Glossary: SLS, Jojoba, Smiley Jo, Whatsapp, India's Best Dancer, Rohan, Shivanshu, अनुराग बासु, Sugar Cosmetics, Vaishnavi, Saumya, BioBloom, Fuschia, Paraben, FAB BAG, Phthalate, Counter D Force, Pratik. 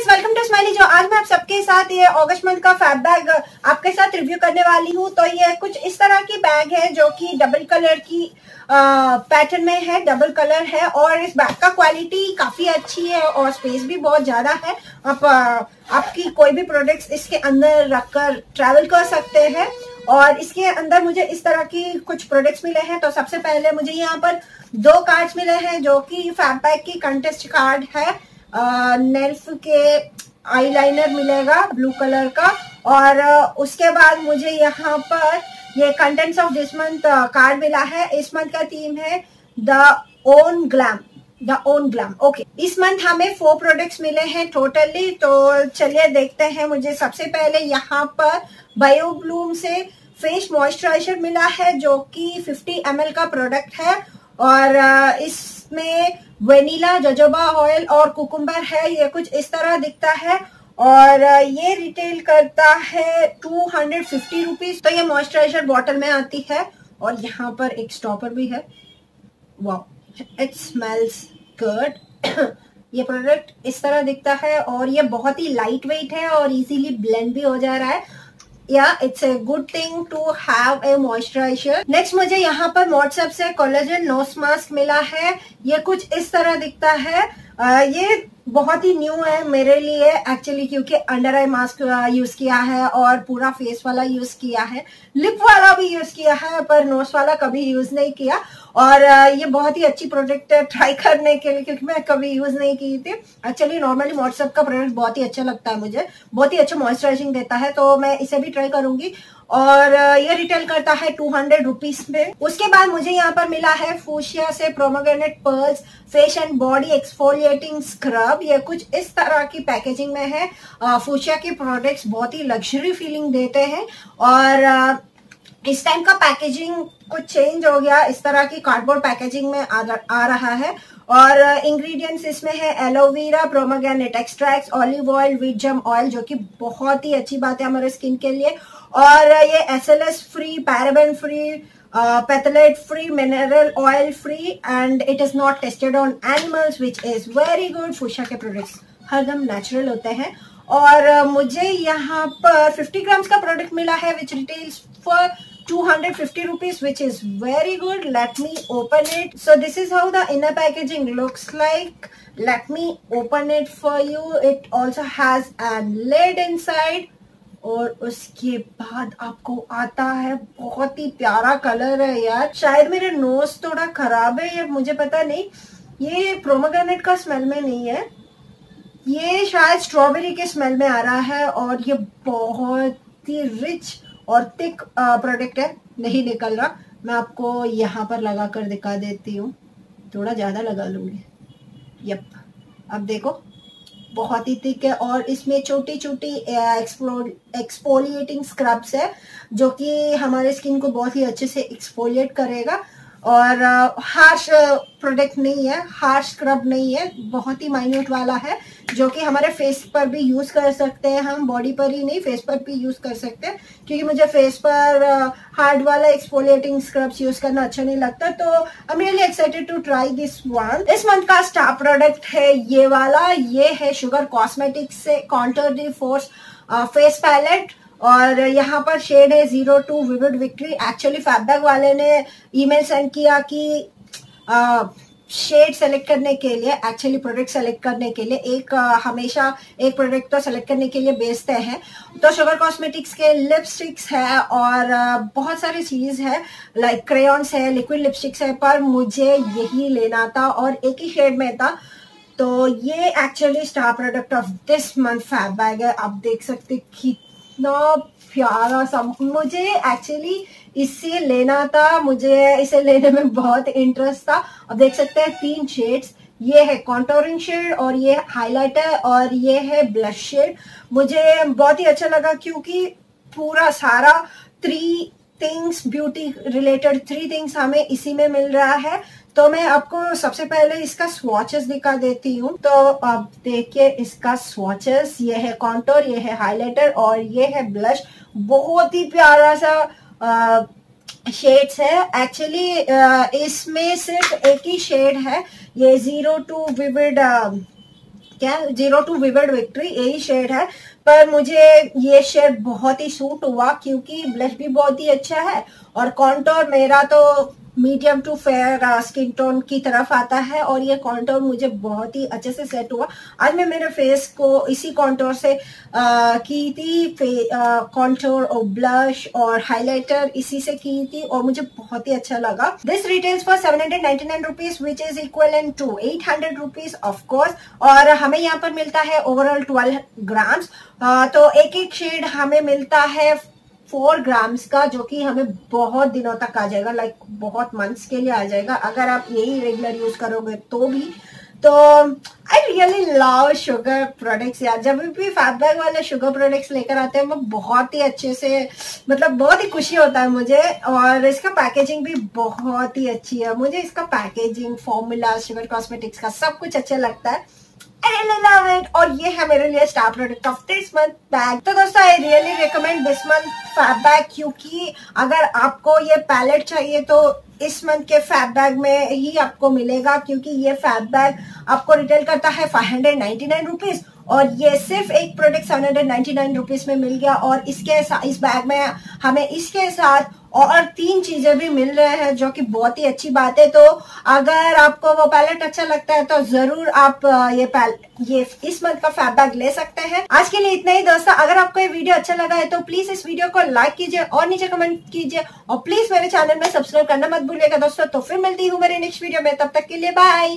Guys welcome to smiley जो। आज मैं आप सबके साथ ये अगस्त मंथ का फैब बैग आपके साथ रिव्यू करने वाली हूँ। तो ये कुछ इस तरह की बैग है जो कि डबल कलर की पैटर्न में है, डबल कलर है और इस बैग का क्वालिटी काफी अच्छी है और स्पेस भी बहुत ज्यादा है। आप आपकी कोई भी प्रोडक्ट्स इसके अंदर रखकर ट्रैवल कर सकते हैं। और इसके अंदर मुझे इस तरह की कुछ प्रोडक्ट्स मिले हैं। तो सबसे पहले मुझे यहाँ पर दो कार्ड्स मिले हैं जो कि फैब बैग की कंटेस्ट कार्ड है। नेल्फ के आईलाइनर मिलेगा ब्लू कलर का। और उसके बाद मुझे यहाँ पर ये contents of this month card मिला है। इस मंथ का थीम है द ओन ग्लैम। ओके, इस मंथ हमें 4 प्रोडक्ट्स मिले हैं टोटली। तो चलिए देखते हैं। मुझे सबसे पहले यहाँ पर बायोब्लूम से फेस मॉइस्चराइजर मिला है जो कि 50 ml का प्रोडक्ट है और इसमें वेनिला, जजोबा ऑयल और कुकुम्बर है। ये कुछ इस तरह दिखता है और ये रिटेल करता है 250 रुपीज। तो ये मॉइस्चराइजर बॉटल में आती है और यहाँ पर एक स्टॉपर भी है। वाह, इट स्मेल्स गुड। ये प्रोडक्ट इस तरह दिखता है और ये बहुत ही लाइट वेट है और इजीली ब्लेंड भी हो जा रहा है। या it's a good thing to have a moisturiser. Next मुझे यहाँ पर व्हाट्सएप से कोलेजन नोस मास्क मिला है। ये कुछ इस तरह दिखता है। ये बहुत ही न्यू है मेरे लिए एक्चुअली, क्योंकि अंडर आई मास्क यूज किया है और पूरा फेस वाला यूज किया है, लिप वाला भी यूज किया है पर नोस वाला कभी यूज नहीं किया। और ये बहुत ही अच्छी प्रोडक्ट है ट्राई करने के लिए क्योंकि मैं कभी यूज नहीं की थी। एक्चुअली नॉर्मली व्हाट्सएप का प्रोडक्ट बहुत ही अच्छा लगता है मुझे, बहुत ही अच्छा मॉइस्चराइजिंग देता है। तो मैं इसे भी ट्राई करूंगी। और ये रिटेल करता है 200 रुपीज में। उसके बाद मुझे यहाँ पर मिला है फूशिया से pomegranate pearls face and body exfoliating scrub. ये कुछ इस तरह की पैकेजिंग में है। फूशिया के प्रोडक्ट्स बहुत ही लग्जरी फीलिंग देते हैं और इस टाइम का पैकेजिंग कुछ चेंज हो गया, इस तरह की कार्डबोर्ड पैकेजिंग में आ रहा है। और इंग्रेडिएंट्स इसमें है aloe vera, pomegranate extract, olive oil, wheat germ oil, जो कि बहुत ही अच्छी बात है हमारे स्किन के लिए। और ये SLS free, paraben free, phthalate free, mineral oil free and it is not tested on animals which is very good. Fuchsia के प्रोडक्ट्स हरदम नेचुरल होते हैं। और मुझे यहाँ पर 50 ग्राम्स का प्रोडक्ट मिला है which retails for 250 rupees, which is very good. Let me open it. So this is how the inner packaging looks like. Let me open it for you. It also has a lid inside. और उसके बाद आपको आता है बहुत ही प्यारा colour है यार। शायद मेरा नोज थोड़ा खराब है या मुझे पता नहीं। ये पोमेग्रेनेट का स्मेल में नहीं है, ये शायद स्ट्रॉबेरी के स्मेल में आ रहा है। और ये बहुत ही रिच और थिक प्रोडक्ट है। नहीं निकल रहा, मैं आपको यहाँ पर लगा कर दिखा देती हूँ। थोड़ा ज़्यादा लगा लूँगी। यप, अब देखो बहुत ही थिक है और इसमें छोटी छोटी एक्सफोलिएटिंग स्क्रब्स है जो कि हमारे स्किन को बहुत ही अच्छे से एक्सफोलिएट करेगा। और हार्श प्रोडक्ट नहीं है, हार्श स्क्रब नहीं है, बहुत ही माइन्यूट वाला है जो कि हमारे फेस पर भी यूज़ कर सकते हैं। हम बॉडी पर ही नहीं, फेस पर भी यूज़ कर सकते हैं क्योंकि मुझे फेस पर हार्ड वाला एक्सफोलिएटिंग स्क्रब्स यूज़ करना अच्छा नहीं लगता। तो I am really excited to try this one. इस मंथ का स्टार प्रोडक्ट है ये वाला। ये है शुगर कॉस्मेटिक्स से contour de force face palette और यहाँ पर शेड है 02 vivid victory. Actually fab bag वाले ने ईमेल सेंड किया कि शेड सेलेक्ट करने के लिए, एक्चुअली प्रोडक्ट सेलेक्ट करने के लिए एक हमेशा एक प्रोडक्ट तो सेलेक्ट करने के लिए बेचते हैं। तो शुगर कॉस्मेटिक्स के लिपस्टिक्स है और बहुत सारी चीज़ है लाइक क्रेयॉन्स है, लिक्विड लिपस्टिक्स है, पर मुझे यही लेना था और एक ही शेड में था। तो ये actually star product of this month fab bag है। आप देख सकते कि इतना प्यारा सा। मुझे एक्चुअली इसे लेना था, मुझे इसे लेने में बहुत इंटरेस्ट था। अब देख सकते हैं 3 शेड्स, ये है कॉन्टोरिंग शेड और ये हाइलाइटर और ये है ब्लश शेड। मुझे बहुत ही अच्छा लगा क्योंकि पूरा सारा 3 थिंग्स ब्यूटी रिलेटेड 3 थिंग्स हमें इसी में मिल रहा है। तो मैं आपको सबसे पहले इसका स्वॉचेस दिखा देती हूँ। तो आप देखिए इसका स्वॉचेस, ये है कॉन्टोर, ये है हाइलाइटर और ये है ब्लश। बहुत ही प्यारा सा शेड्स है। एक्चुअली इसमें सिर्फ एक ही शेड है, ये 02 विविड ठीक है 02 विविड विक्ट्री यही शेड है, पर मुझे ये शेड बहुत ही सूट हुआ क्योंकि ब्लश भी बहुत ही अच्छा है और कॉन्टोर मेरा तो medium to fair skin tone की तरफ आता है और ये कॉन्टोर मुझे बहुत ही अच्छे से सेट हुआ। आज मैं मेरे फेस को इसी कॉन्टोर से की थी, कॉन्टोर और ब्लश और हाइलाइटर इसी से की थी और मुझे बहुत ही अच्छा लगा। This retails for 799 rupees which is equal to 800 rupees of course, और हमें यहाँ पर मिलता है ओवरऑल 12 ग्राम्स। तो एक एक शेड हमें मिलता है 4 ग्राम्स का, जो कि हमें बहुत दिनों तक आ जाएगा, लाइक बहुत मंथ्स के लिए आ जाएगा अगर आप यही रेगुलर यूज करोगे तो भी। तो I really love sugar products यार, जब भी फैब बैग वाले शुगर प्रोडक्ट्स लेकर आते हैं वो बहुत ही अच्छे से, मतलब बहुत ही खुशी होता है मुझे। और इसका पैकेजिंग भी बहुत ही अच्छी है, मुझे इसका पैकेजिंग, फॉर्मूला, शुगर कॉस्मेटिक्स का सब कुछ अच्छा लगता है। I really love it. और ये है मेरे लिए star product of this month bag. तो दोस्तों I really recommend this month fab bag, क्योंकि अगर आपको ये पैलेट चाहिए तो इस मंथ के फैब बैग में ही आपको मिलेगा, क्योंकि ये फैब बैग आपको रिटेल करता है 599 रुपीज और ये सिर्फ एक प्रोडक्ट 799 रुपीज में मिल गया। और इसके साथ इस बैग में हमें इसके साथ और 3 चीजें भी मिल रहे हैं, जो कि बहुत ही अच्छी बात है। तो अगर आपको वो पैलेट अच्छा लगता है तो जरूर आप ये इस मंथ का फैब बैग ले सकते हैं। आज के लिए इतना ही दोस्तों। अगर आपको ये वीडियो अच्छा लगा है तो प्लीज इस वीडियो को लाइक कीजिए और नीचे कमेंट कीजिए और प्लीज मेरे चैनल में सब्सक्राइब करना मत भूलिएगा दोस्तों। तो फिर मिलती हूँ मेरे नेक्स्ट वीडियो में, तब तक के लिए बाय।